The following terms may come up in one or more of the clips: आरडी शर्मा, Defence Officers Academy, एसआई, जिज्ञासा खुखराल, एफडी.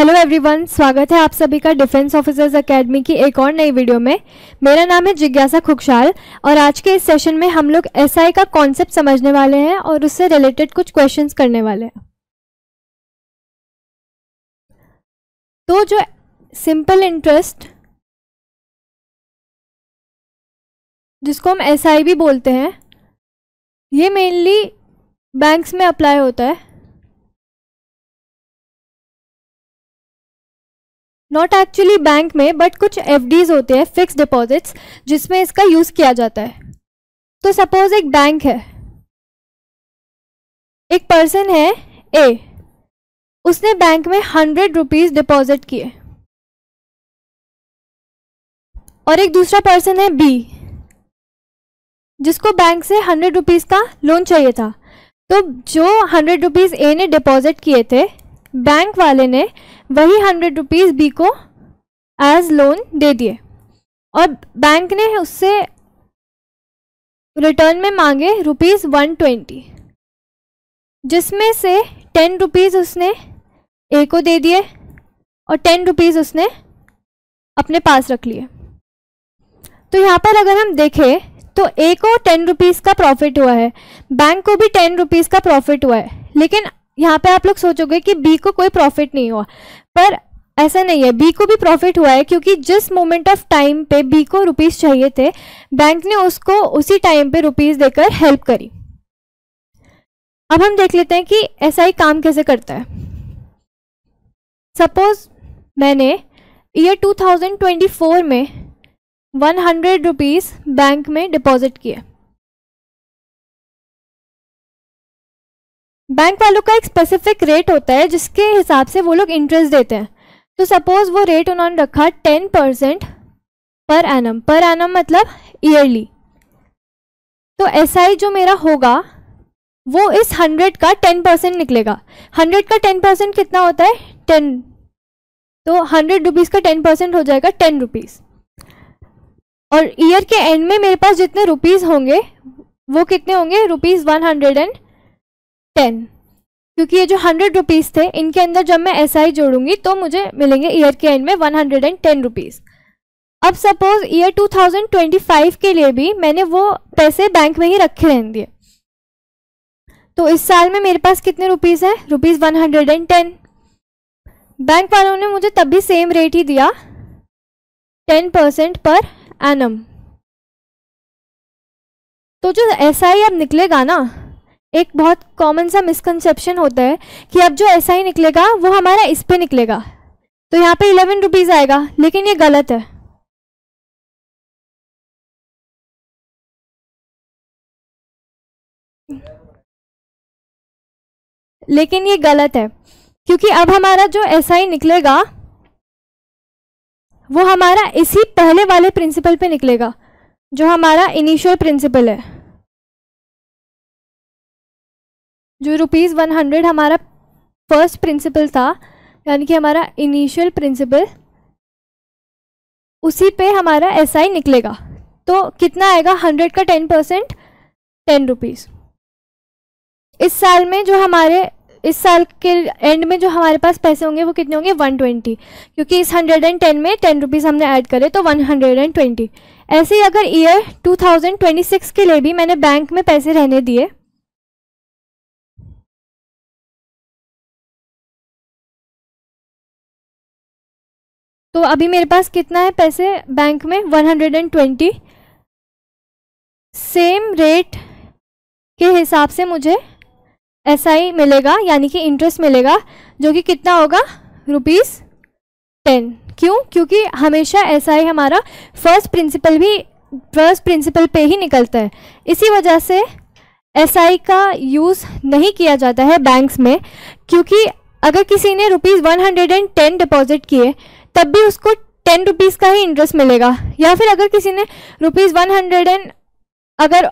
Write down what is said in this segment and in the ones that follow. Hello everyone, स्वागत है आप सभी का डिफेंस ऑफिसर्स एकेडमी की एक और नई वीडियो में। मेरा नाम है जिज्ञासा खुखराल और आज के इस सेशन में हम लोग एसआई का कॉन्सेप्ट समझने वाले हैं और उससे रिलेटेड कुछ क्वेश्चंस करने वाले हैं। तो जो सिंपल इंटरेस्ट, जिसको हम एसआई भी बोलते हैं, ये मेनली बैंक्स में अप्लाई होता है, नॉट एक्चुअली बैंक में, बट कुछ एफडीज होते हैं, फिक्स डिपॉजिट्स, जिसमें इसका यूज किया जाता है। तो सपोज एक बैंक है, एक पर्सन है ए, उसने बैंक में 100 रुपीज डिपॉजिट किए, और एक दूसरा पर्सन है बी, जिसको बैंक से 100 रुपीज का लोन चाहिए था। तो जो 100 रुपीज ए ने डिपॉजिट किए थे, बैंक वाले ने वही 100 रुपीज़ बी को एज लोन दे दिए, और बैंक ने उससे रिटर्न में मांगे ₹120, जिसमें से 10 रुपीज़ उसने ए को दे दिए और 10 रुपीज़ उसने अपने पास रख लिए। तो यहाँ पर अगर हम देखें तो ए को 10 रुपीज़ का प्रॉफिट हुआ है, बैंक को भी 10 रुपीज़ का प्रॉफिट हुआ है, लेकिन यहाँ पे आप लोग सोचोगे कि बी को कोई प्रॉफिट नहीं हुआ, पर ऐसा नहीं है, बी को भी प्रॉफिट हुआ है, क्योंकि जिस मोमेंट ऑफ टाइम पे बी को रुपीस चाहिए थे, बैंक ने उसको उसी टाइम पे रुपीस देकर हेल्प करी। अब हम देख लेते हैं कि एसआई काम कैसे करता है। सपोज मैंने ईयर 2024 में 100 रुपीज़ बैंक में डिपॉजिट किए। बैंक वालों का एक स्पेसिफिक रेट होता है जिसके हिसाब से वो लोग इंटरेस्ट देते हैं। तो सपोज वो रेट उन्होंने रखा 10% पर एनम। पर एनम मतलब ईयरली। तो एसआई जो मेरा होगा वो इस 100 का 10% निकलेगा। 100 का 10% कितना होता है? 10। तो 100 रुपीज़ का 10% हो जाएगा 10 रुपीज़, और ईयर के एंड में मेरे पास जितने रुपीज़ होंगे वो कितने होंगे? ₹110, क्योंकि ये जो 100 रुपीज़ थे इनके अंदर जब मैं एसआई जोड़ूंगी तो मुझे मिलेंगे ईयर के एंड में 110 रुपीज़। अब सपोज ईयर 2025 के लिए भी मैंने वो पैसे बैंक में ही रखे रहने दिए, तो इस साल में मेरे पास कितने रुपीज़ है? ₹110। बैंक वालों ने मुझे तब भी सेम रेट ही दिया, 10% पर एनम। तो जो एसआई अब निकलेगा ना, एक बहुत कॉमन सा मिसकंसेप्शन होता है कि अब जो एसआई निकलेगा वो हमारा इस पे निकलेगा, तो यहाँ पे 11 रुपीज़ आएगा, लेकिन ये गलत है। क्योंकि अब हमारा जो एसआई निकलेगा वो हमारा इसी पहले वाले प्रिंसिपल पे निकलेगा जो हमारा इनिशियल प्रिंसिपल है, जो ₹100 हमारा फर्स्ट प्रिंसिपल था, यानी कि हमारा इनिशियल प्रिंसिपल, उसी पे हमारा एसआई निकलेगा। तो कितना आएगा? 100 का 10%, 10 रुपीज़। इस साल में जो हमारे, इस साल के एंड में जो हमारे पास पैसे होंगे वो कितने होंगे? 120, क्योंकि इस 110 में 10 रुपीज़ हमने ऐड करे तो 120। ऐसे ही अगर ईयर 2026 के लिए भी मैंने बैंक में पैसे रहने दिए, तो अभी मेरे पास कितना है पैसे बैंक में? 120। सेम रेट के हिसाब से मुझे एसआई मिलेगा, यानी कि इंटरेस्ट मिलेगा, जो कि कितना होगा? ₹10। क्यों? क्योंकि हमेशा एसआई हमारा फर्स्ट प्रिंसिपल पे ही निकलता है। इसी वजह से एसआई का यूज़ नहीं किया जाता है बैंक्स में, क्योंकि अगर किसी ने ₹110 डिपॉजिट किए तब भी उसको 10 रुपीज़ का ही इंटरेस्ट मिलेगा, या फिर अगर किसी ने अगर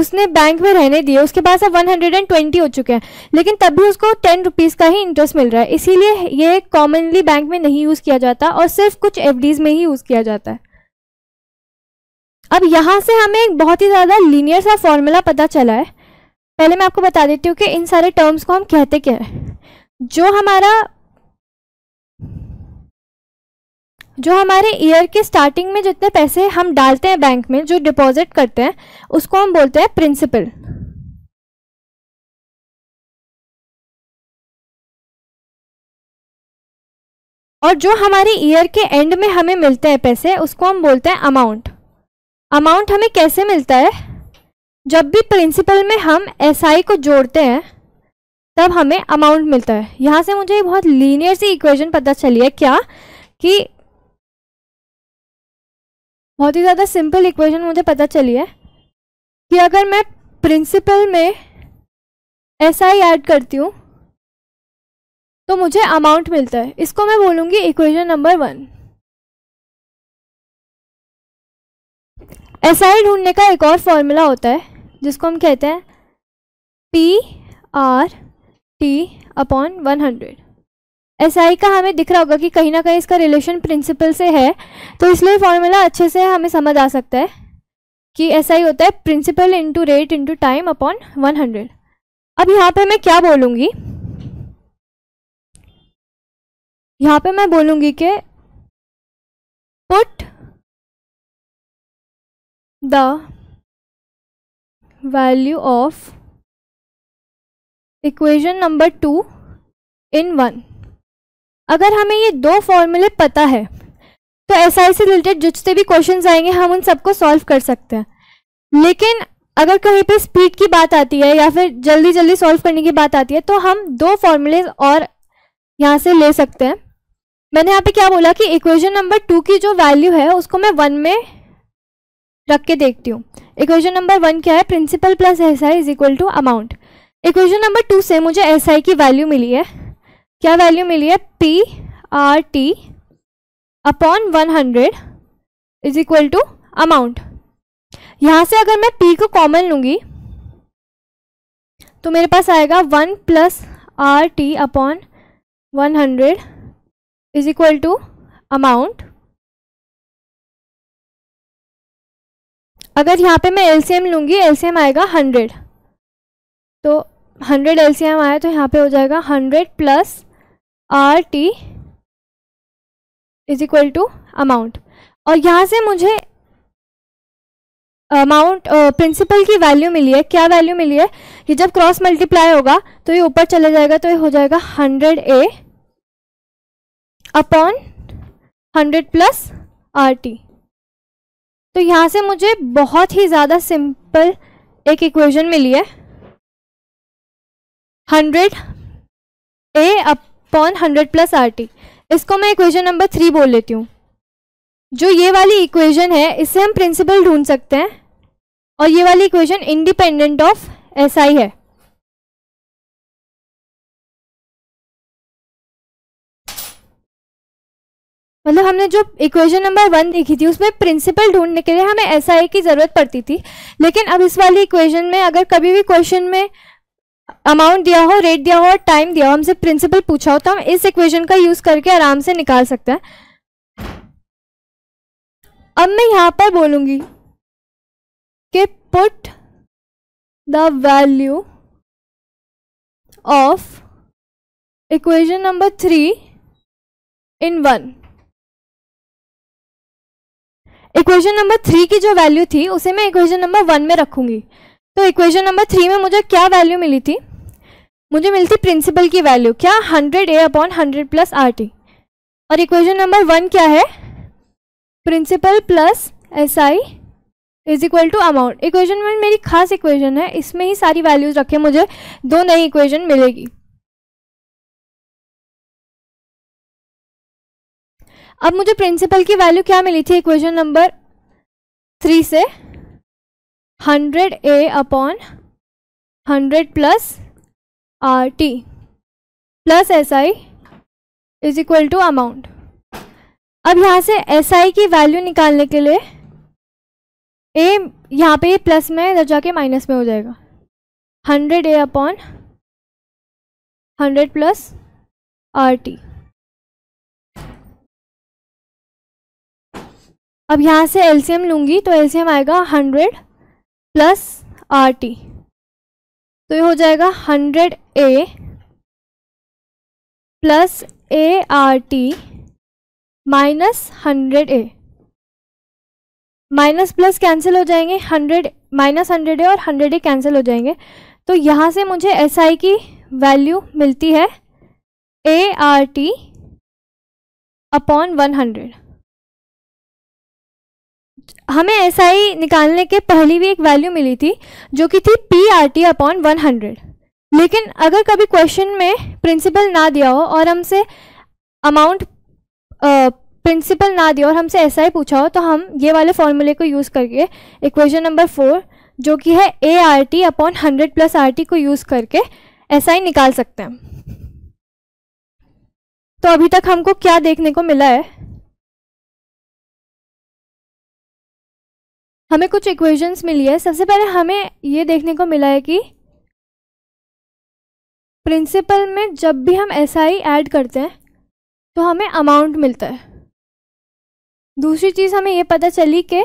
उसने बैंक में रहने दिए, उसके पास अब 120 हो चुके हैं, लेकिन तब भी उसको 10 रुपीज़ का ही इंटरेस्ट मिल रहा है। इसीलिए ये कॉमनली बैंक में नहीं यूज़ किया जाता और सिर्फ कुछ एफडीज़ में ही यूज़ किया जाता है। अब यहाँ से हमें एक बहुत ही ज़्यादा लीनियर सा फॉर्मूला पता चला है। पहले मैं आपको बता देती हूँ कि इन सारे टर्म्स को हम कहते क्या है। जो हमारा जो हमारे ईयर के स्टार्टिंग में जितने पैसे हम डालते हैं बैंक में, जो डिपॉजिट करते हैं, उसको हम बोलते हैं प्रिंसिपल। और जो हमारे ईयर के एंड में हमें मिलते हैं पैसे, उसको हम बोलते हैं अमाउंट। अमाउंट हमें कैसे मिलता है? जब भी प्रिंसिपल में हम एसआई को जोड़ते हैं तब हमें अमाउंट मिलता है। यहाँ से मुझे बहुत लीनियर सी इक्वेशन पता चली है क्या, कि बहुत ही ज़्यादा सिंपल इक्वेशन मुझे पता चली है कि अगर मैं प्रिंसिपल में एसआई ऐड करती हूँ तो मुझे अमाउंट मिलता है। इसको मैं बोलूँगी इक्वेशन नंबर 1। एसआई ढूंढने का एक और फॉर्मूला होता है जिसको हम कहते हैं PRT/100। एसआई का हमें दिख रहा होगा कि कहीं ना कहीं इसका रिलेशन प्रिंसिपल से है, तो इसलिए फॉर्मूला अच्छे से हमें समझ आ सकता है कि एसआई होता है principal into rate into time upon 100। अब यहाँ पे मैं क्या बोलूँगी, यहाँ पे मैं बोलूँगी कि put the value of equation number 2 in 1। अगर हमें ये दो फॉर्मूले पता है तो एसआई से रिलेटेड जितने भी क्वेश्चंस आएंगे हम उन सबको सॉल्व कर सकते हैं। लेकिन अगर कहीं पे स्पीड की बात आती है या फिर जल्दी जल्दी सॉल्व करने की बात आती है तो हम दो फॉर्मूले और यहाँ से ले सकते हैं। मैंने यहाँ पे क्या बोला कि इक्वेशन नंबर 2 की जो वैल्यू है उसको मैं 1 में रख के देखती हूँ। इक्वेशन नंबर 1 क्या है? Principal plus एसआई is equal to amount. Equation number 2 से मुझे एसआई की वैल्यू मिली है। क्या वैल्यू मिली है? PRT/100 is equal to amount. यहाँ से अगर मैं P को कॉमन लूँगी तो मेरे पास आएगा 1 + RT/100 is equal to amount. अगर यहाँ पे मैं LCM लूँगी, LCM आएगा 100, तो 100 LCM आया तो यहाँ पे हो जाएगा 100 + RT is equal to amount. और यहाँ से मुझे अमाउंट प्रिंसिपल की वैल्यू मिली है। क्या वैल्यू मिली है? ये जब क्रॉस मल्टीप्लाई होगा तो ये ऊपर चला जाएगा, तो ये हो जाएगा 100A/100 + RT। तो यहाँ से मुझे बहुत ही ज़्यादा सिंपल एक इक्वेशन मिली है, 100A/100 + RT। इसको मैं इक्वेशन नंबर 3 बोल लेती हूँ। जो ये वाली इक्वेशन है इससे हम प्रिंसिपल ढूंढ सकते हैं और ये वाली इक्वेशन इंडिपेंडेंट ऑफ एसआई है। मतलब हमने जो इक्वेशन नंबर 1 देखी थी उसमें प्रिंसिपल ढूंढने के लिए हमें एसआई की ज़रूरत पड़ती थी, लेकिन अब इस वाली इक्वेशन में अगर कभी भी क्वेश्चन में अमाउंट दिया हो, रेट दिया हो और टाइम दिया हो, हमसे प्रिंसिपल पूछा हो, तो हम इस इक्वेशन का यूज़ करके आराम से निकाल सकते हैं। अब मैं यहाँ पर बोलूँगी कि put the value of equation number 3 in 1। Equation number 3 की जो वैल्यू थी उसे मैं इक्वेशन नंबर 1 में रखूंगी। तो इक्वेशन नंबर 3 में मुझे क्या वैल्यू मिली थी? मुझे मिली थी प्रिंसिपल की वैल्यू। क्या? 100A/100 + RT। और इक्वेशन नंबर 1 क्या है? Principal plus एसआई is equal to amount. Equation 1 मेरी खास इक्वेशन है, इसमें ही सारी वैल्यूज रखे, मुझे 2 नई इक्वेशन मिलेगी। अब मुझे प्रिंसिपल की वैल्यू क्या मिली थी इक्वेशन नंबर 3 से? 100A/100 + RT plus एसआई is equal to amount. अब यहाँ से एसआई की वैल्यू निकालने के लिए ए यहाँ पे प्लस में इधर जाके माइनस में हो जाएगा, 100A/100 + RT। अब यहाँ से LCM लूँगी तो LCM आएगा 100 + RT, तो ये हो जाएगा 100A + ART -100a minus plus cancel हो जाएंगे, 100 -100a और 100a कैंसिल हो जाएंगे। तो यहाँ से मुझे SI की वैल्यू मिलती है ART/100। हमें SI निकालने के पहले भी एक वैल्यू मिली थी जो कि थी PRT/100, लेकिन अगर कभी क्वेश्चन में प्रिंसिपल ना दिया हो और हमसे अमाउंट प्रिंसिपल ना दिया और हमसे SI पूछा हो तो हम ये वाले फॉर्मूले को यूज़ करके इक्वेशन नंबर 4 जो कि है ART/100 + RT को यूज़ करके SI निकाल सकते हैं। तो अभी तक हमको क्या देखने को मिला है, हमें कुछ इक्वेशंस मिली है। सबसे पहले हमें ये देखने को मिला है कि प्रिंसिपल में जब भी हम SI ऐड करते हैं तो हमें अमाउंट मिलता है। दूसरी चीज़ हमें ये पता चली कि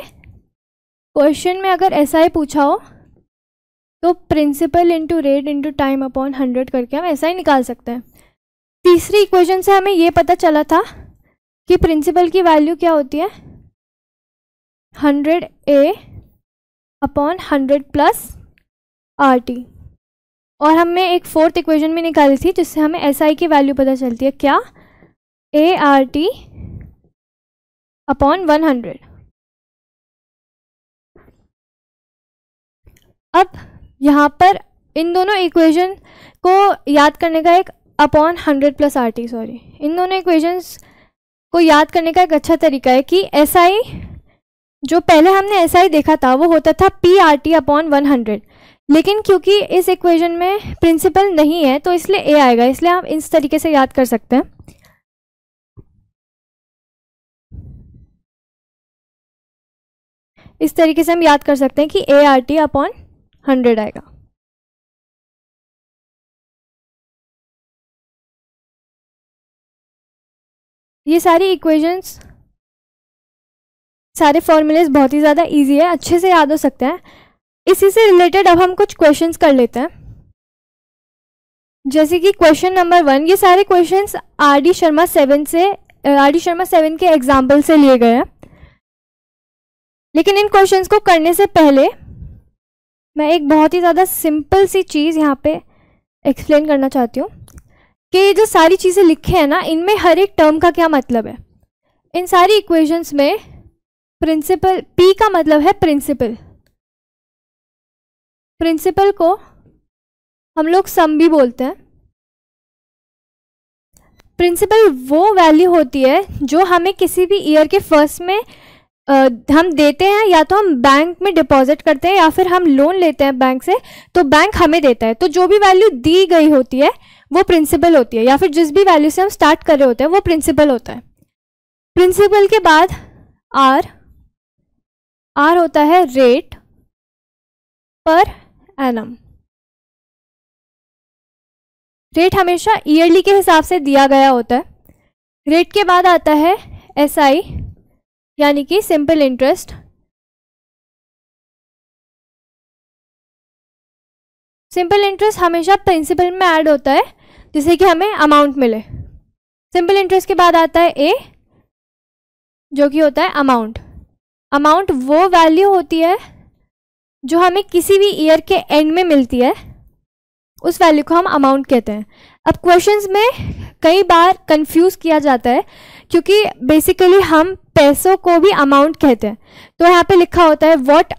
क्वेश्चन में अगर SI पूछा हो तो principal into rate into time upon 100 करके हम SI निकाल सकते हैं। तीसरी इक्वेशन से हमें ये पता चला था कि प्रिंसिपल की वैल्यू क्या होती है, 100A/100 + RT। और हमने एक फोर्थ इक्वेशन भी निकाली थी जिससे हमें SI की वैल्यू पता चलती है, क्या, ART/100। अब यहाँ पर इन दोनों इक्वेशन को याद करने का एक इन दोनों इक्वेशंस को याद करने का एक अच्छा तरीका है कि SI जो पहले हमने SI देखा था वो होता था PRT/100, लेकिन क्योंकि इस इक्वेशन में प्रिंसिपल नहीं है तो इसलिए A आएगा, इसलिए आप इस तरीके से याद कर सकते हैं। इस तरीके से हम याद कर सकते हैं कि ART/100 आएगा। ये सारी इक्वेशंस, सारे फॉर्मूलेज बहुत ही ज़्यादा इजी है, अच्छे से याद हो सकते हैं। इसी से रिलेटेड अब हम कुछ क्वेश्चंस कर लेते हैं, जैसे कि क्वेश्चन नंबर 1। ये सारे क्वेश्चंस आरडी शर्मा 7 के एग्जाम्पल से लिए गए हैं, लेकिन इन क्वेश्चंस को करने से पहले मैं एक बहुत ही ज़्यादा सिंपल सी चीज़ यहाँ पे एक्सप्लेन करना चाहती हूँ कि ये जो सारी चीज़ें लिखी हैं ना, इनमें हर एक टर्म का क्या मतलब है। इन सारी इक्वेशंस में प्रिंसिपल, P का मतलब है प्रिंसिपल, प्रिंसिपल को हम लोग सम भी बोलते हैं। प्रिंसिपल वो वैल्यू होती है जो हमें किसी भी ईयर के फर्स्ट में हम देते हैं, या तो हम बैंक में डिपॉजिट करते हैं या फिर हम लोन लेते हैं बैंक से तो बैंक हमें देता है। तो जो भी वैल्यू दी गई होती है वो प्रिंसिपल होती है, या फिर जिस भी वैल्यू से हम स्टार्ट कर रहे होते हैं वो प्रिंसिपल होता है। प्रिंसिपल के बाद आर होता है रेट पर एनम। रेट हमेशा ईयरली के हिसाब से दिया गया होता है। रेट के बाद आता है SI यानी कि सिंपल इंटरेस्ट। सिंपल इंटरेस्ट हमेशा प्रिंसिपल में ऐड होता है जिससे कि हमें अमाउंट मिले। सिंपल इंटरेस्ट के बाद आता है A जो कि होता है अमाउंट। अमाउंट वो वैल्यू होती है जो हमें किसी भी ईयर के एंड में मिलती है, उस वैल्यू को हम अमाउंट कहते हैं। अब क्वेश्चंस में कई बार कंफ्यूज किया जाता है क्योंकि बेसिकली हम पैसों को भी अमाउंट कहते हैं। तो यहाँ पे लिखा होता है what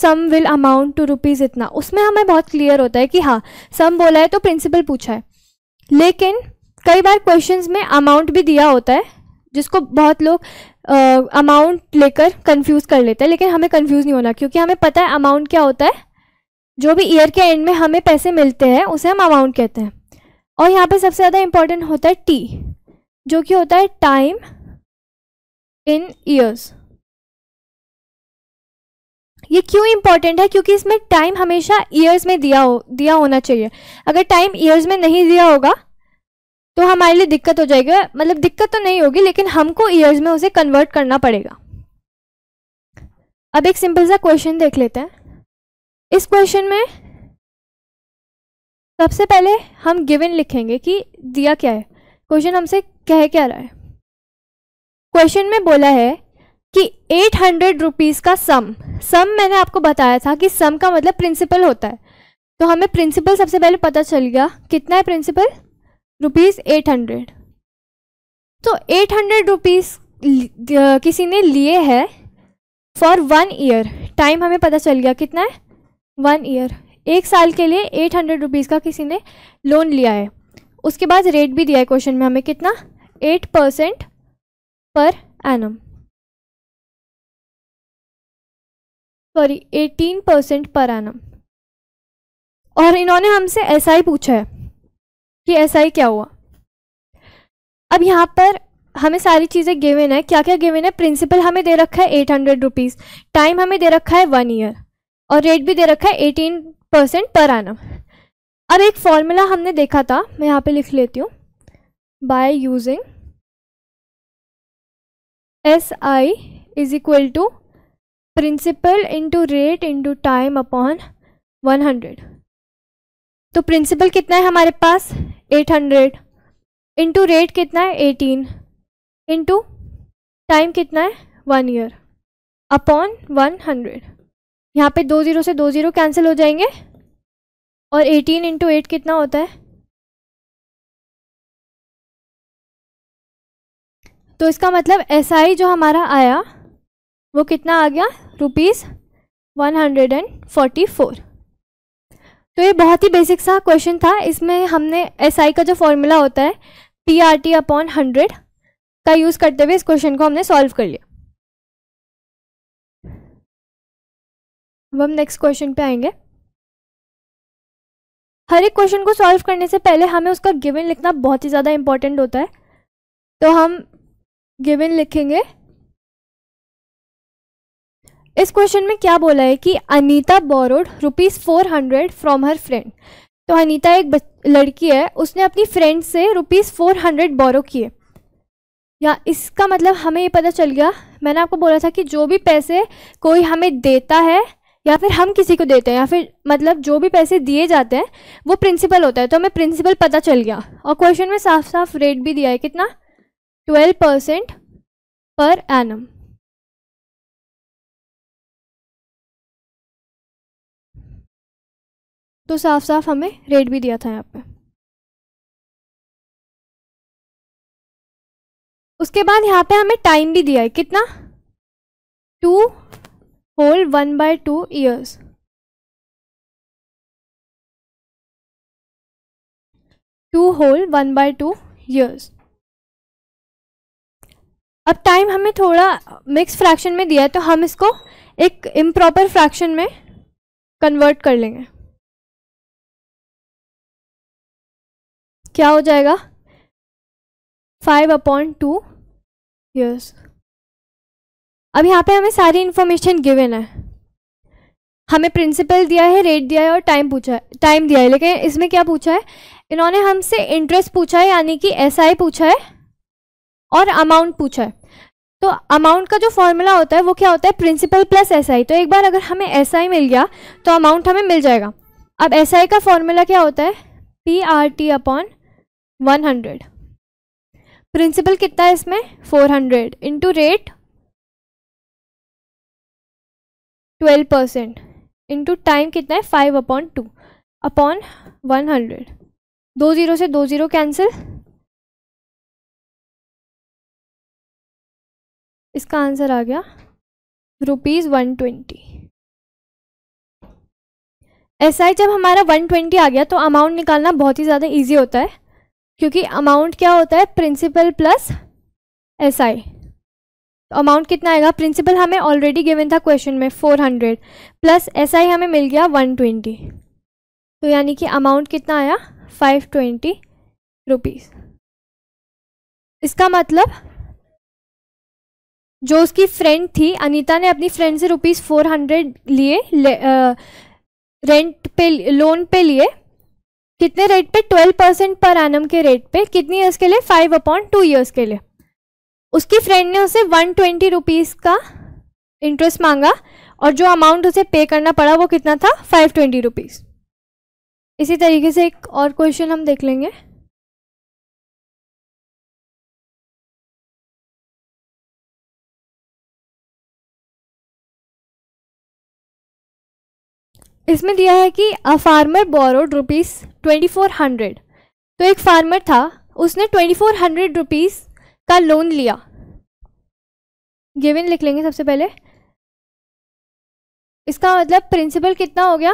sum will amount to rupees इतना, उसमें हमें बहुत क्लियर होता है कि हाँ सम बोला है तो प्रिंसिपल पूछा है। लेकिन कई बार क्वेश्चंस में अमाउंट भी दिया होता है जिसको बहुत लोग अमाउंट लेकर कंफ्यूज कर लेते हैं, लेकिन हमें कंफ्यूज नहीं होना क्योंकि हमें पता है अमाउंट क्या होता है। जो भी ईयर के एंड में हमें पैसे मिलते हैं उसे हम अमाउंट कहते हैं। और यहाँ पे सबसे ज़्यादा इम्पॉर्टेंट होता है T जो कि होता है टाइम इन ईयर्स। ये क्यों इम्पॉर्टेंट है, क्योंकि इसमें टाइम हमेशा ईयर्स में दिया होना चाहिए। अगर टाइम ईयर्स में नहीं दिया होगा तो हमारे लिए दिक्कत हो जाएगी, मतलब दिक्कत तो नहीं होगी लेकिन हमको ईयर्स में उसे कन्वर्ट करना पड़ेगा। अब एक सिंपल सा क्वेश्चन देख लेते हैं। इस क्वेश्चन में सबसे पहले हम गिवन लिखेंगे कि दिया क्या है, क्वेश्चन हमसे कह क्या रहा है। क्वेश्चन में बोला है कि 800 रुपीज़ का सम मैंने आपको बताया था कि सम का मतलब प्रिंसिपल होता है, तो हमें प्रिंसिपल सबसे पहले पता चल गया कितना है प्रिंसिपल रुपीज़ 800। तो 800 रुपीज़ किसी ने लिए है फॉर 1 ईयर। टाइम हमें पता चल गया कितना है 1 ईयर, एक साल के लिए 800 रुपीज़ का किसी ने लोन लिया है। उसके बाद रेट भी दिया है क्वेश्चन में हमें कितना 8% पर एनम, सॉरी 18% पर एनम। और इन्होंने हमसे एसआई पूछा है कि एसआई क्या हुआ। अब यहाँ पर हमें सारी चीज़ें गिवन है, क्या क्या गिवन है। प्रिंसिपल हमें दे रखा है 800 रुपीज़, टाइम हमें दे रखा है 1 ईयर और रेट भी दे रखा है 18% पर एनम। अब एक फॉर्मूला हमने देखा था, मैं यहाँ पे लिख लेती हूँ, by using S I is equal to principal into rate into time upon 100। तो प्रिंसिपल कितना है हमारे पास 800, इंटू रेट कितना है 18, इंटू टाइम कितना है 1 ईयर अपॉन 100। यहाँ पे 2 0 से 2 0 कैंसिल हो जाएंगे और 18 इंटू 8 कितना होता है, तो इसका मतलब एसआई जो हमारा आया वो कितना आ गया रुपीज़ 144। तो ये बहुत ही बेसिक सा क्वेश्चन था। इसमें हमने एसआई का जो फॉर्मूला होता है पीआरटी अपॉन 100 का यूज़ करते हुए इस क्वेश्चन को हमने सॉल्व कर लिया। अब हम नेक्स्ट क्वेश्चन पे आएंगे। हर एक क्वेश्चन को सॉल्व करने से पहले हमें उसका गिवन लिखना बहुत ही ज़्यादा इम्पॉर्टेंट होता है, तो हम गिवन लिखेंगे। इस क्वेश्चन में क्या बोला है कि Anita borrowed rupees 400 from her friend. तो अनीता एक लड़की है, उसने अपनी फ्रेंड से रुपीज़ 400 बोरो किए। या इसका मतलब हमें ये पता चल गया, मैंने आपको बोला था कि जो भी पैसे कोई हमें देता है या फिर हम किसी को देते हैं या फिर मतलब जो भी पैसे दिए जाते हैं वो प्रिंसिपल होता है, तो हमें प्रिंसिपल पता चल गया। और क्वेश्चन में साफ साफ रेट भी दिया है कितना 12% पर एनम। तो साफ साफ हमें रेट भी दिया था यहाँ पे। उसके बाद यहाँ पे हमें टाइम भी दिया है कितना 2 होल 1/2 ईयर्स। अब टाइम हमें थोड़ा मिक्स फ्रैक्शन में दिया है, तो हम इसको एक इम्प्रॉपर फ्रैक्शन में कन्वर्ट कर लेंगे। क्या हो जाएगा 5/2 ईयर्स। अब यहाँ पे हमें सारी इन्फॉर्मेशन गिवन है, हमें प्रिंसिपल दिया है, रेट दिया है और टाइम पूछा है, टाइम दिया है। लेकिन इसमें क्या पूछा है, इन्होंने हमसे इंटरेस्ट पूछा है यानी कि एसआई पूछा है और अमाउंट पूछा है। तो अमाउंट का जो फॉर्मूला होता है वो क्या होता है प्रिंसिपल प्लस एसआई। तो एक बार अगर हमें एसआई मिल गया तो अमाउंट हमें मिल जाएगा। अब एसआई का फॉर्मूला क्या होता है पीआरटी अपॉन 100। प्रिंसिपल कितना है इसमें 400 इंटू रेट 12% इंटू टाइम कितना है 5/2 अपॉन 100। 2 0 से 2 0 कैंसिल, इसका आंसर आ गया रुपीज़ 120। एसआई जब हमारा 120 आ गया तो अमाउंट निकालना बहुत ही ज़्यादा इजी होता है, क्योंकि अमाउंट क्या होता है प्रिंसिपल प्लस एसआई। तो अमाउंट कितना आएगा, प्रिंसिपल हमें ऑलरेडी गिवन था क्वेश्चन में 400 प्लस एसआई हमें मिल गया 120, तो यानी कि अमाउंट कितना आया 520 रुपीज़। इसका मतलब जो उसकी फ्रेंड थी, अनीता ने अपनी फ्रेंड से रुपीज़ 400 लिए, रेंट पे लोन पे लिए, कितने रेट पे 12% पर एनम के रेट पे, कितनी ईयर्स के लिए 5/2 ईयर्स के लिए। उसकी फ्रेंड ने उसे 120 रुपीज़ का इंटरेस्ट मांगा और जो अमाउंट उसे पे करना पड़ा वो कितना था 520 रुपीज़। इसी तरीके से एक और क्वेश्चन हम देख लेंगे। इसमें दिया है कि अ फार्मर बोरोड रुपीज़ 2400। तो एक फार्मर था, उसने 2400 रुपीज़ का लोन लिया। गिवन लिख लेंगे सबसे पहले। इसका मतलब प्रिंसिपल कितना हो गया,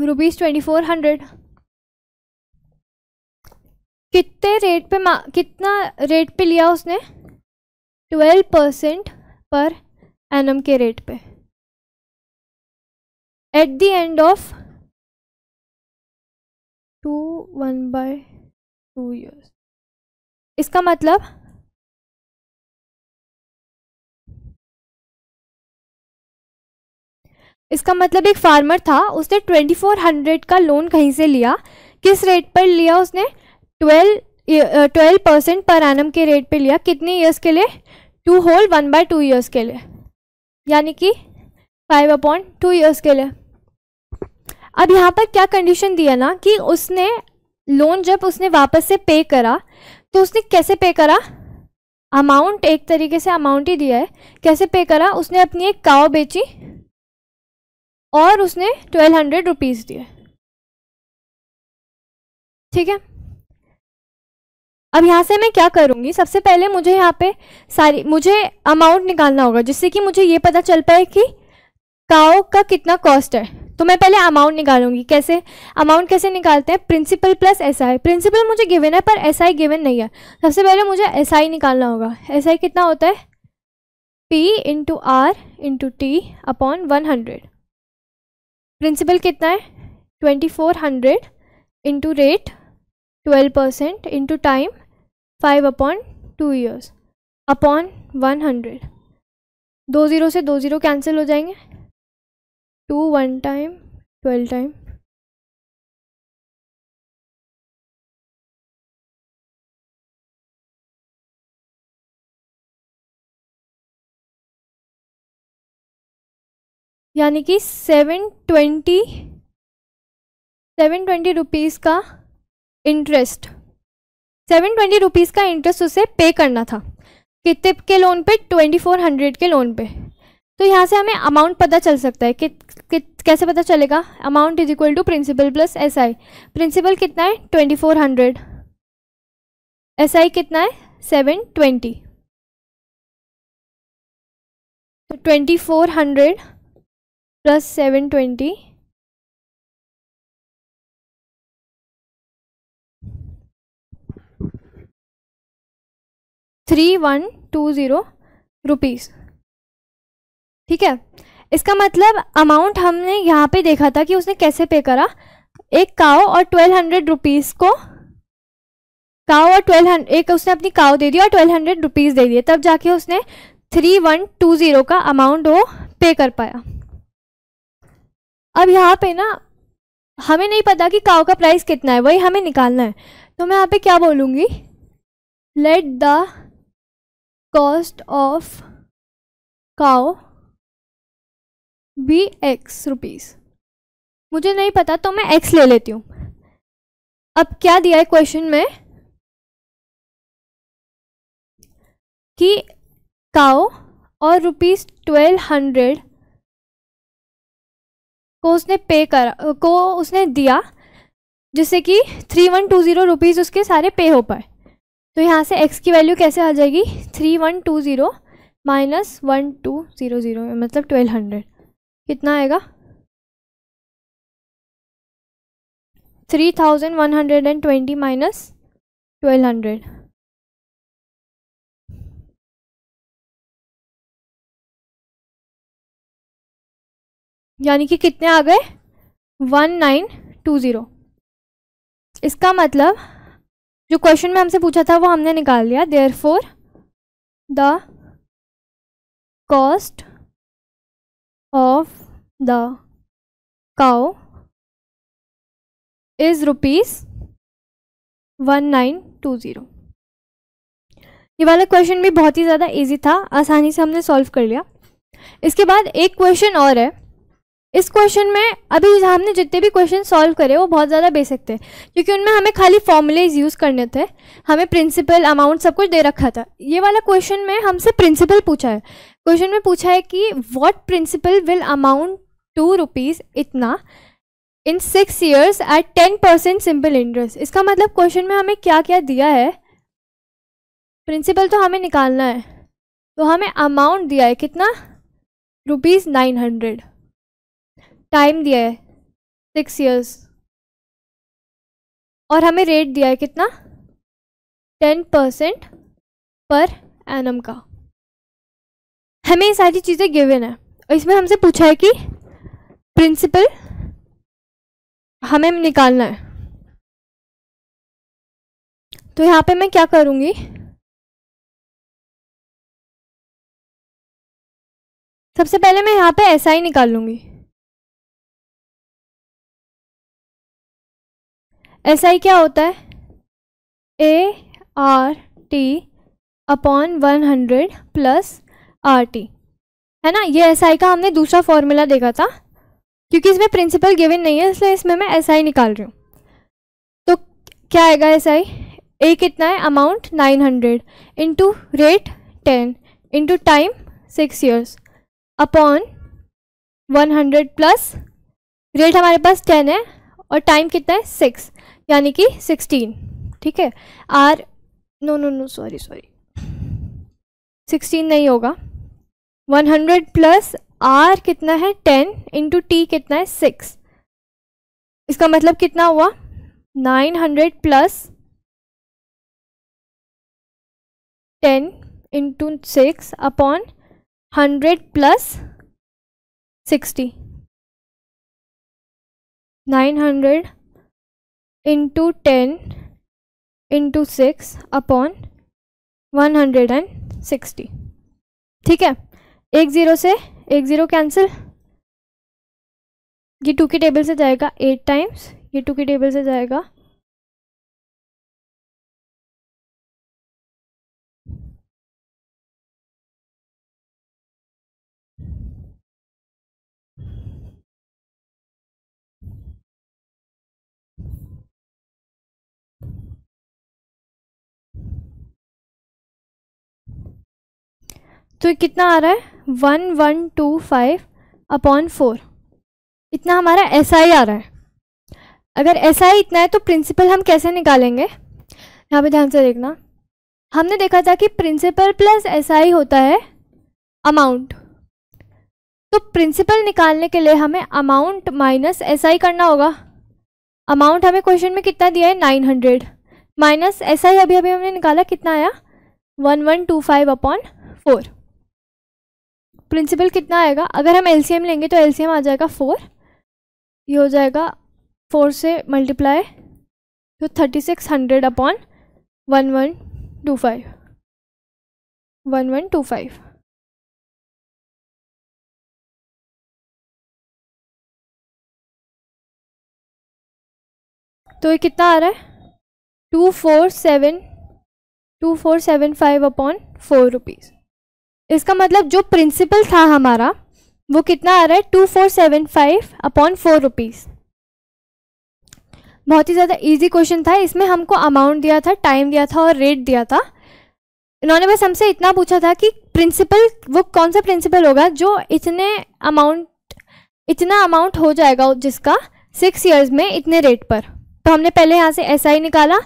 रुपीज़ 2400। कितने रेट पे कितना रेट पे लिया उसने, 12% पर एनम के रेट पे। At the end of 1/2 years. इसका मतलब एक फार्मर था, उसने 2400 का लोन कहीं से लिया। किस रेट पर लिया उसने, 12% पर एनम के रेट पे लिया। कितने ईयर्स के लिए, 1/2 ईयर्स के लिए, यानी कि 5/2 ईयर्स के लिए। अब यहाँ पर क्या कंडीशन दिया ना, कि उसने लोन जब उसने वापस से पे करा, तो उसने कैसे पे करा, अमाउंट एक तरीके से अमाउंट ही दिया है। कैसे पे करा, उसने अपनी एक काऊ बेची और उसने 1200 रुपीज़ दिए। ठीक है, अब यहाँ से मैं क्या करूँगी, सबसे पहले मुझे यहाँ पे मुझे अमाउंट निकालना होगा, जिससे कि मुझे ये पता चल पाए कि काऊ का कितना कॉस्ट है। तो मैं पहले अमाउंट निकालूंगी। कैसे अमाउंट कैसे निकालते हैं, प्रिंसिपल प्लस एसआई। प्रिंसिपल मुझे गिवन है पर एसआई गिवन नहीं है। सबसे पहले मुझे एसआई निकालना होगा। एसआई कितना होता है, P × R × T/100। प्रिंसिपल कितना है, 2400 into rate 12% into time 5/2 years upon 100। 20 से 20 कैंसिल हो जाएंगे, 2 1 टाइम 12 टाइम। यानी कि 720 रुपीज़ का इंटरेस्ट, 720 रुपीज़ का इंटरेस्ट उसे पे करना था। कितने के लोन पे, 2400 के लोन पे। तो यहाँ से हमें अमाउंट पता चल सकता है। कैसे पता चलेगा, amount is equal to principal plus एसआई। Principal कितना है, 2400, एसआई कितना है, 720। तो 2400 प्लस 720 3120 रुपीज़। ठीक है, इसका मतलब अमाउंट हमने यहाँ पे देखा था कि उसने कैसे पे करा, एक काऊ और 1200 रुपीज़ को, काऊ और 1200, एक उसने अपनी काऊ दे दी और 1200 रुपीज़ दे दिए, तब जाके उसने 3120 का अमाउंट वो पे कर पाया। अब यहाँ पे ना हमें नहीं पता कि काऊ का प्राइस कितना है, वही हमें निकालना है। तो मैं यहाँ पे क्या बोलूँगी, let the cost of cow be x rupees. मुझे नहीं पता तो मैं एक्स ले लेती हूँ। अब क्या दिया है क्वेश्चन में, कि काऊ और रुपीज़ 1200 को उसने पे करा, को उसने दिया, जिससे कि 3120 रुपीज़ उसके सारे पे हो पाए। तो यहाँ से एक्स की वैल्यू कैसे आ जाएगी, 3120 माइनस 1200, मतलब 1200 कितना आएगा, 3120 माइनस 1200। यानी कि कितने आ गए, 1920। इसका मतलब जो क्वेश्चन में हमसे पूछा था वो हमने निकाल लिया। Therefore the cost of the cow is ₹1920। ये वाला क्वेश्चन भी बहुत ही ज़्यादा इजी था, आसानी से हमने सॉल्व कर लिया। इसके बाद एक क्वेश्चन और है। इस क्वेश्चन में अभी हमने जितने भी क्वेश्चन सॉल्व करे वो बहुत ज़्यादा बेसिक थे, क्योंकि उनमें हमें खाली फॉर्मूलेज यूज़ करने थे। हमें प्रिंसिपल, अमाउंट सब कुछ दे रखा था। ये वाला क्वेश्चन में हमसे प्रिंसिपल पूछा है। क्वेश्चन में पूछा है कि what principal will amount 2 rupees इतना in 6 years at 10% simple interest. इसका मतलब क्वेश्चन में हमें क्या क्या दिया है, प्रिंसिपल तो हमें निकालना है, तो हमें अमाउंट दिया है कितना, ₹900। टाइम दिया है 6 ईयर्स और हमें रेट दिया है कितना, 10% पर एनम का। हमें ये सारी चीज़ें गिवन है और इसमें हमसे पूछा है कि प्रिंसिपल हमें निकालना है। तो यहाँ पे मैं क्या करूँगी, सबसे पहले मैं यहाँ पे एसआई निकाल लूँगी। एसआई क्या होता है, ART/100 प्लस RT, है ना। ये एसआई का हमने दूसरा फॉर्मूला देखा था। क्योंकि इसमें प्रिंसिपल गिवन नहीं है इसलिए इसमें मैं एसआई निकाल रही हूँ। तो क्या आएगा एसआई, ए कितना है amount 900 into rate 10 into time 6 years upon 100 plus rate हमारे पास 10 है और टाइम कितना है 6 यानी कि 16, ठीक है। सॉरी 16 नहीं होगा, 100 प्लस R कितना है 10 इंटू टी कितना है 6। इसका मतलब कितना हुआ 900 plus 10 into 6 upon 100 plus 60। 900 into 10 into 6 upon 160, ठीक है। एक ज़ीरो से एक ज़ीरो कैंसिल, ये 2 की टेबल से जाएगा 8 टाइम्स, ये 2 की टेबल से जाएगा 2, तो कितना आ रहा है 1125 अपॉन 4। इतना हमारा एसआई आ रहा है। अगर एसआई इतना है तो प्रिंसिपल हम कैसे निकालेंगे, यहाँ पे ध्यान से देखना। हमने देखा था कि प्रिंसिपल प्लस एसआई होता है अमाउंट। तो प्रिंसिपल निकालने के लिए हमें अमाउंट माइनस एसआई करना होगा। अमाउंट हमें क्वेश्चन में कितना दिया है 900 माइनस एसआई अभी अभी हमने निकाला, कितना आया 1125 अपॉन 4। प्रिंसिपल कितना आएगा, अगर हम एलसीएम लेंगे तो एलसीएम आ जाएगा 4, ये हो जाएगा 4 से मल्टीप्लाई तो 3600 अपॉन 1125। तो ये कितना आ रहा है 2475 अपॉन 4 रुपीज़। इसका मतलब जो प्रिंसिपल था हमारा वो कितना आ रहा है 2475 अपॉन 4 रुपीज़। बहुत ही ज़्यादा इजी क्वेश्चन था। इसमें हमको अमाउंट दिया था, टाइम दिया था और रेट दिया था। इन्होंने बस हमसे इतना पूछा था कि प्रिंसिपल वो कौन सा प्रिंसिपल होगा जो इतना अमाउंट हो जाएगा जिसका 6 ईयर्स में इतने रेट पर। तो हमने पहले यहाँ से एसआई निकाला।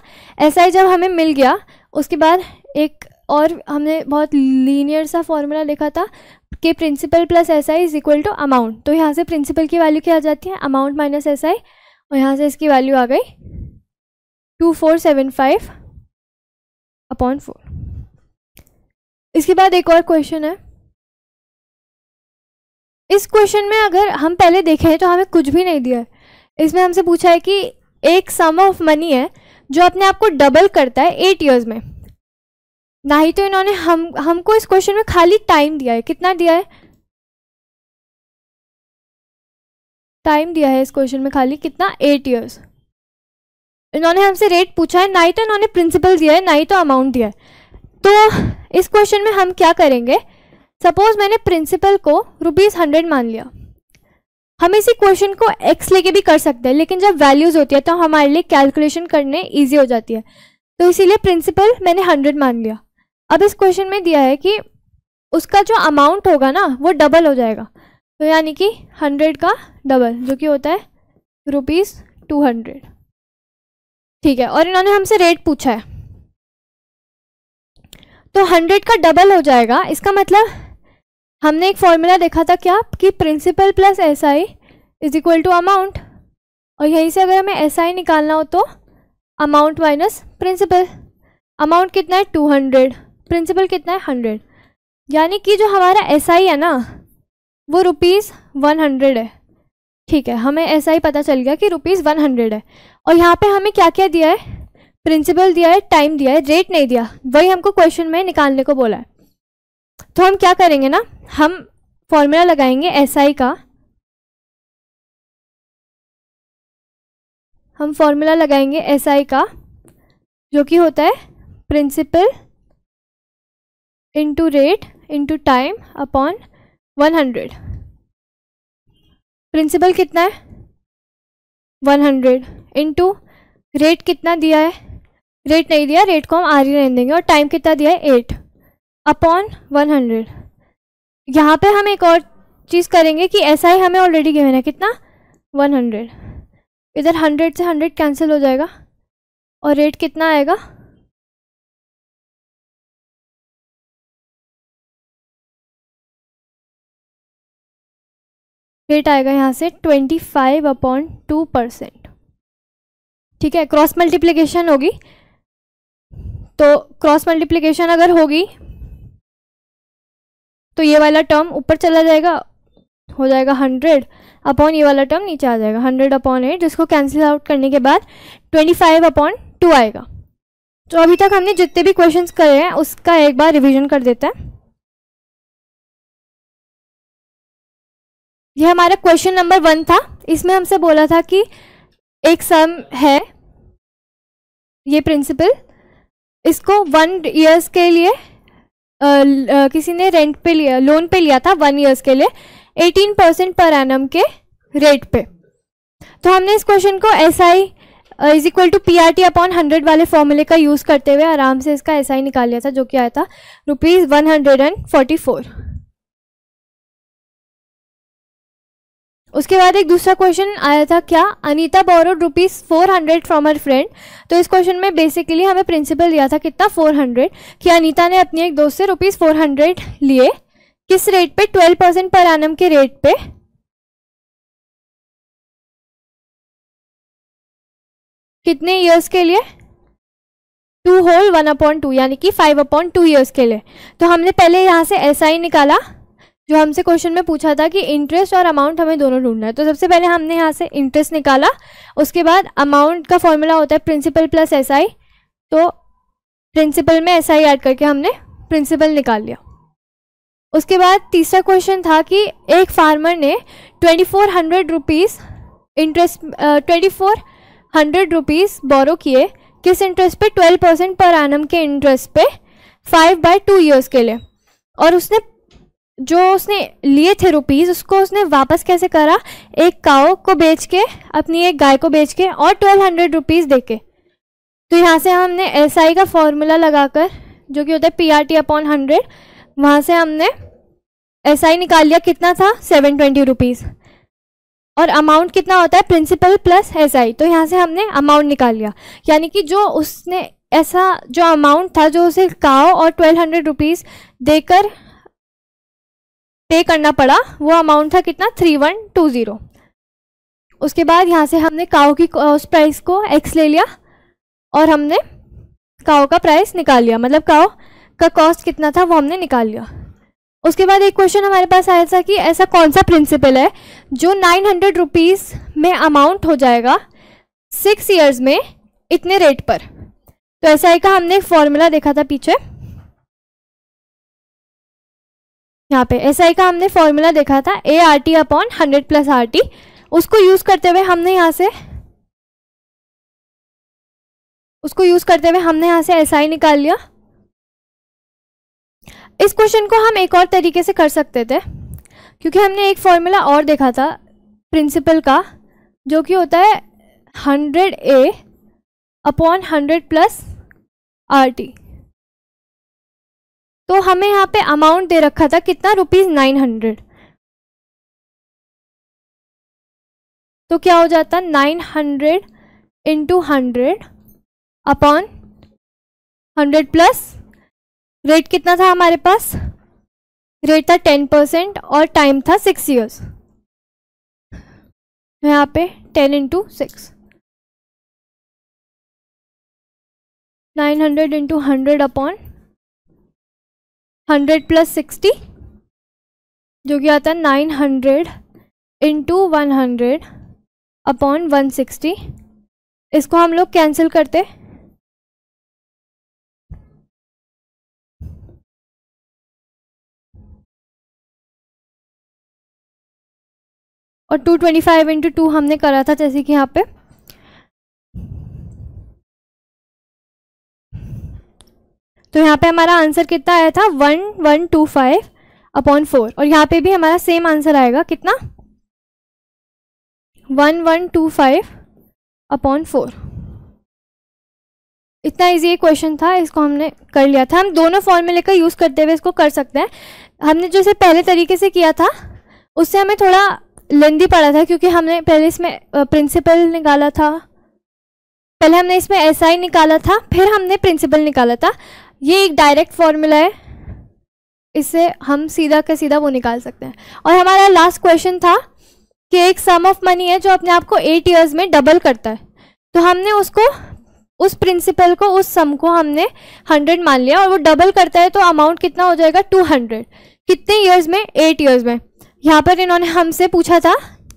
एसआई जब हमें मिल गया उसके बाद एक और हमने बहुत लीनियर सा फॉर्मूला देखा था कि principal plus एसआई is equal to amount. तो यहाँ से प्रिंसिपल की वैल्यू क्या आ जाती है अमाउंट माइनस एसआई और यहाँ से इसकी वैल्यू आ गई 2475 अपॉन 4। इसके बाद एक और क्वेश्चन है। इस क्वेश्चन में अगर हम पहले देखें तो हमें कुछ भी नहीं दिया है। इसमें हमसे पूछा है कि एक सम ऑफ मनी है जो अपने आप को डबल करता है 8 ईयर्स में। ना ही तो इन्होंने हमको इस क्वेश्चन में खाली टाइम दिया है, कितना दिया है टाइम दिया है इस क्वेश्चन में खाली कितना 8 ईयर्स। इन्होंने हमसे रेट पूछा है, ना ही तो इन्होंने प्रिंसिपल दिया है, ना ही तो अमाउंट दिया है। तो इस क्वेश्चन में हम क्या करेंगे, सपोज मैंने प्रिंसिपल को ₹100 मान लिया। हम इसी क्वेश्चन को एक्स लेके भी कर सकते हैं लेकिन जब वैल्यूज होती है तो हमारे लिए कैलकुलेशन करने ईजी हो जाती है। तो इसीलिए प्रिंसिपल मैंने 100 मान लिया। अब इस क्वेश्चन में दिया है कि उसका जो अमाउंट होगा ना वो डबल हो जाएगा। तो यानी कि 100 का डबल जो कि होता है ₹200। ठीक है, और इन्होंने हमसे रेट पूछा है तो 100 का डबल हो जाएगा। इसका मतलब हमने एक फॉर्मूला देखा था क्या कि principal plus एसआई is equal to amount, और यहीं से अगर हमें एसआई निकालना हो तो अमाउंट माइनस प्रिंसिपल। अमाउंट कितना है 200, प्रिंसिपल कितना है 100, यानी कि जो हमारा एसआई है ना वो ₹100 है। ठीक है, हमें एसआई पता चल गया कि ₹100 है, और यहाँ पे हमें क्या क्या दिया है, प्रिंसिपल दिया है, टाइम दिया है, रेट नहीं दिया, वही हमको क्वेश्चन में निकालने को बोला है। तो हम क्या करेंगे ना, हम फॉर्मूला लगाएंगे एसआई का, हम फॉर्मूला लगाएंगे एसआई का जो कि होता है principal into rate into time upon 100। Principal कितना है 100 इंटू रेट कितना दिया है, रेट नहीं दिया, रेट को हम आर ही रहने देंगे, और टाइम कितना दिया है 8 अपॉन 100। यहाँ पे हम एक और चीज़ करेंगे कि एसआई हमें ऑलरेडी गिवन है कितना 100, इधर 100 से 100 कैंसिल हो जाएगा और रेट कितना आएगा 25/2%। ठीक है, क्रॉस मल्टीप्लिकेशन होगी, तो क्रॉस मल्टीप्लिकेशन अगर होगी तो ये वाला टर्म ऊपर चला जाएगा, हो जाएगा 100 अपॉन ये वाला टर्म नीचे आ जाएगा 100/8, जिसको कैंसिल आउट करने के बाद 25/2 आएगा। तो अभी तक हमने जितने भी क्वेश्चंस करे हैं उसका एक बार रिवीजन कर देते हैं। यह हमारा क्वेश्चन नंबर 1 था। इसमें हमसे बोला था कि एक सम है ये प्रिंसिपल, इसको 1 ईयर्स के लिए किसी ने रेंट पे लिया, लोन पे लिया था 1 ईयर्स के लिए 18% पर एनम के रेट पे। तो हमने इस क्वेश्चन को एसआई is equal to PRT upon 100 वाले फॉर्मूले का यूज़ करते हुए आराम से इसका एसआई निकाल लिया था जो कि आया था ₹144। उसके बाद एक दूसरा क्वेश्चन आया था क्या, Anita borrowed ₹400 from her friend. तो इस क्वेश्चन में बेसिकली हमें प्रिंसिपल दिया था कितना 400, कि अनीता ने अपनी एक दोस्त से ₹400 लिए किस रेट पे 12% पर एनम के रेट पे। कितने ईयर्स के लिए 2 होल 1/2 यानी कि 5/2 ईयर्स के लिए। तो हमने पहले यहाँ से एसआई निकाला जो हमसे क्वेश्चन में पूछा था कि इंटरेस्ट और अमाउंट हमें दोनों ढूंढना है। तो सबसे पहले हमने यहाँ से इंटरेस्ट निकाला, उसके बाद अमाउंट का फॉर्मूला होता है प्रिंसिपल प्लस एसआई, तो प्रिंसिपल में एसआई ऐड करके हमने प्रिंसिपल निकाल लिया। उसके बाद तीसरा क्वेश्चन था कि एक फार्मर ने ₹2400 इंटरेस्ट ₹2400 बोरो किए किस इंटरेस्ट पे 12% पर एनम के इंटरेस्ट पे 5/2 ईयर्स के लिए, और उसने जो उसने लिए थे ₹1 उसको उसने वापस कैसे करा, एक काऊ को बेच के, अपनी एक गाय को बेच के और ₹1200 दे के। तो यहाँ से हमने एसआई का फॉर्मूला लगाकर जो कि होता है PRT अपॉन 100, वहाँ से हमने एसआई निकाल लिया कितना था ₹720, और अमाउंट कितना होता है प्रिंसिपल प्लस एसआई, तो यहाँ से हमने अमाउंट निकाल लिया। यानी कि जो उसने ऐसा जो अमाउंट था जो उसे काऊ और ₹1200 देकर पे करना पड़ा वो अमाउंट था कितना 3120। उसके बाद यहाँ से हमने काऊ की उस प्राइस को एक्स ले लिया और हमने काऊ का प्राइस निकाल लिया, मतलब काऊ का कॉस्ट कितना था वो हमने निकाल लिया। उसके बाद एक क्वेश्चन हमारे पास आया था कि ऐसा कौन सा प्रिंसिपल है जो ₹900 में अमाउंट हो जाएगा 6 ईयर्स में इतने रेट पर। तो ऐसा ही का हमने एक फॉर्मूला देखा था पीछे, यहाँ पे एसआई का हमने फॉर्मूला देखा था ART अपॉन 100 प्लस RT, उसको यूज करते हुए हमने यहाँ से एसआई निकाल लिया। इस क्वेश्चन को हम एक और तरीके से कर सकते थे क्योंकि हमने एक फॉर्मूला और देखा था प्रिंसिपल का जो कि होता है 100A अपॉन 100 प्लस RT। तो हमें यहाँ पे अमाउंट दे रखा था कितना ₹900, तो क्या हो जाता है 900 इंटू 100 अपॉन 100 प्लस रेट कितना था हमारे पास, रेट था 10% और टाइम था 6 ईयर्स। यहाँ पे 10 इंटू 6, 900 इंटू 100 अपॉन 100 प्लस 60 जो कि आता है 900 इंटू 100 अपॉन 160। इसको हम लोग कैंसिल करते, और 225 इंटू 2 हमने करा था जैसे कि यहाँ पे, तो यहाँ पे हमारा आंसर कितना आया था 1125 अपॉन 4। और यहाँ पे भी हमारा सेम आंसर आएगा, कितना 1125 अपॉन 4। इतना इजी ये क्वेश्चन था, इसको हमने कर लिया था। हम दोनों फॉर्मूले का यूज़ करते हुए इसको कर सकते हैं। हमने जैसे पहले तरीके से किया था उससे हमें थोड़ा लेंदी पड़ा था, क्योंकि हमने पहले इसमें प्रिंसिपल निकाला था, पहले हमने इसमें एसआई निकाला था, फिर हमने प्रिंसिपल निकाला था। ये एक डायरेक्ट फॉर्मूला है, इससे हम सीधा का सीधा वो निकाल सकते हैं। और हमारा लास्ट क्वेश्चन था कि एक सम ऑफ मनी है जो अपने आप को 8 ईयर्स में डबल करता है, तो हमने उसको, उस प्रिंसिपल को, उस सम को हमने 100 मान लिया, और वो डबल करता है तो अमाउंट कितना हो जाएगा 200। कितने ईयर्स में, 8 ईयर्स में। यहाँ पर इन्होंने हमसे पूछा था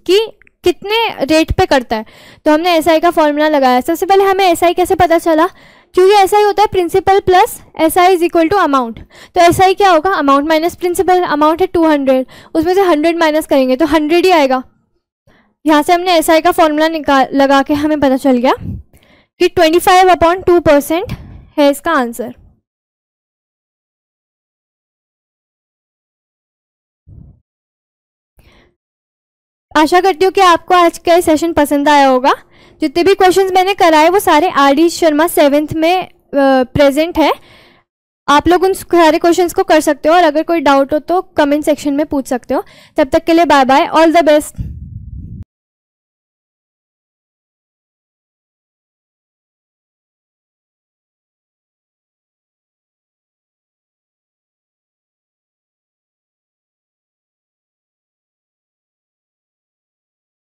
कि कितने रेट पे करता है, तो हमने एसआई का फॉर्मूला लगाया। सबसे पहले हमें एसआई कैसे पता चला, क्योंकि एसआई होता है principal plus एसआई is equal to amount. तो एसआई क्या होगा, अमाउंट माइनस प्रिंसिपल। अमाउंट है 200, उसमें से 100 माइनस करेंगे तो 100 ही आएगा। यहाँ से हमने एसआई का फॉर्मूला लगा के हमें पता चल गया कि 25 अपॉन 2% है इसका आंसर। आशा करती हूँ कि आपको आज का ये सेशन पसंद आया होगा। जितने भी क्वेश्चंस मैंने कराए वो सारे आरडी शर्मा 7th में प्रेजेंट है। आप लोग उन सारे क्वेश्चंस को कर सकते हो, और अगर कोई डाउट हो तो कमेंट सेक्शन में पूछ सकते हो। तब तक के लिए bye bye, all the best.